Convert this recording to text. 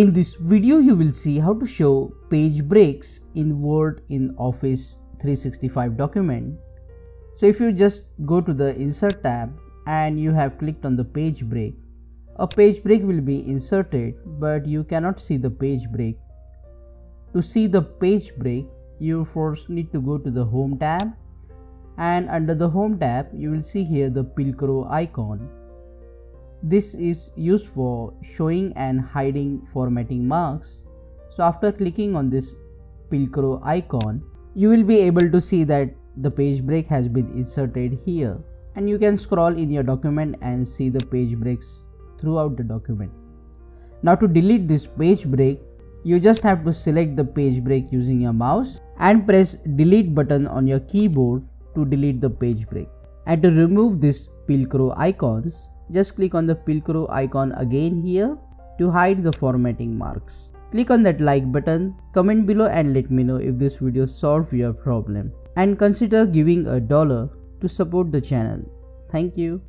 In this video, you will see how to show page breaks in Word in Office 365 document. So if you just go to the Insert tab and you have clicked on the page break, a page break will be inserted, but you cannot see the page break. To see the page break, you first need to go to the Home tab, and under the Home tab, you will see here the Pilcrow icon. This is used for showing and hiding formatting marks. So after clicking on this Pilcrow icon, you will be able to see that the page break has been inserted here, and you can scroll in your document and see the page breaks throughout the document. Now to delete this page break, you just have to select the page break using your mouse and press delete button on your keyboard to delete the page break. And to remove this Pilcrow icons, just click on the Pilcrow icon again here to hide the formatting marks. Click on that like button, comment below and let me know if this video solved your problem. And consider giving $1 to support the channel. Thank you.